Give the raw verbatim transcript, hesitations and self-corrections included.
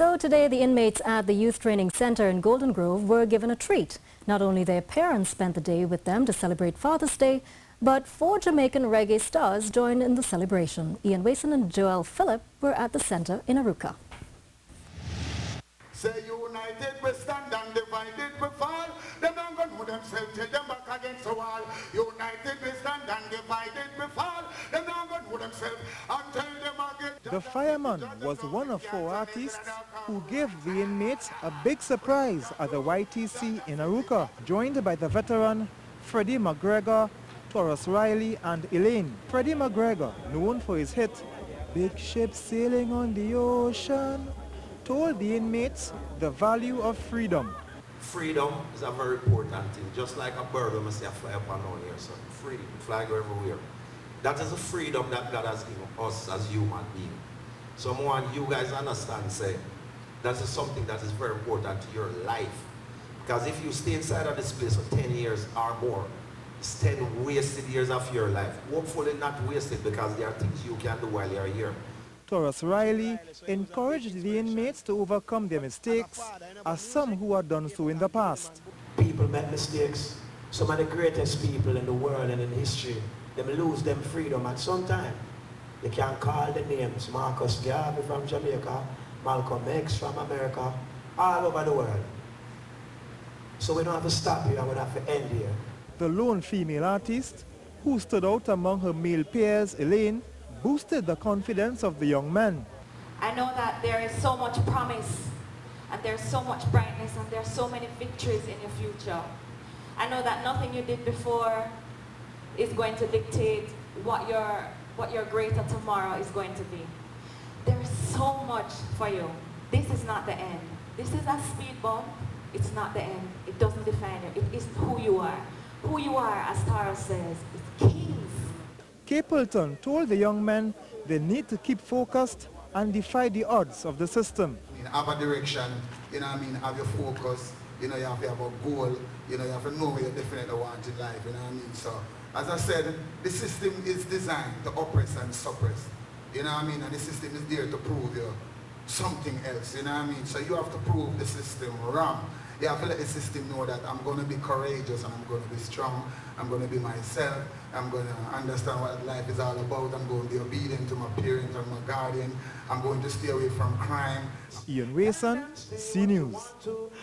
So today the inmates at the Youth Training Centre in Golden Grove were given a treat. Not only their parents spent the day with them to celebrate Father's Day, but four Jamaican reggae stars joined in the celebration. Ian Wason and Joel Phillip were at the centre in Arouca. Say united we stand and divided we fall. Them don't go know themselves till them back against the wall. United we stand and divided we fall. Them don't go know themselves until them against the wall. The fireman was one of four artists who gave the inmates a big surprise at the Y T C in Arouca, joined by the veteran Freddie McGregor, Taurus Riley and Elaine. Freddie McGregor, known for his hit, "Big Ship Sailing on the Ocean," told the inmates the value of freedom. Freedom is a very important thing. Just like a bird, we must say a fly up and down here. So free, fly go everywhere. That is a freedom that God has given us as human beings. So more you guys understand, say, that is something that is very important to your life. Because if you stay inside of this place for ten years or more, it's ten wasted years of your life. Hopefully not wasted, because there are things you can do while you're here. Taurus Riley encouraged the inmates to overcome their mistakes, as some who had done so in the past. People make mistakes. Some of the greatest people in the world and in history, they lose their freedom at some time. They can call the names Marcus Garvey from Jamaica, Malcolm X from America, all over the world. So we don't have to stop here, we have to end here. The lone female artist, who stood out among her male peers, Elaine, boosted the confidence of the young men. I know that there is so much promise, and there's so much brightness, and there's so many victories in your future. I know that nothing you did before is going to dictate what your, what your greater tomorrow is going to be. There is so much for you. This is not the end. This is a speed bump. It's not the end. It doesn't define you. It is who you are. Who you are, as Taurus says, is kings. Capleton told the young men they need to keep focused and defy the odds of the system. I mean, have a direction, you know what I mean, have your focus, you know, you have to have a goal, you know, you have to know what you definitely want in life, you know what I mean? So, as I said, the system is designed to oppress and suppress, you know what I mean? And the system is there to prove you something else, you know what I mean? So you have to prove the system wrong. You have to let the system know that I'm going to be courageous and I'm going to be strong. I'm going to be myself. I'm going to understand what life is all about. I'm going to be obedient to my parents and my guardian. I'm going to stay away from crime. Ian Wason, CNews.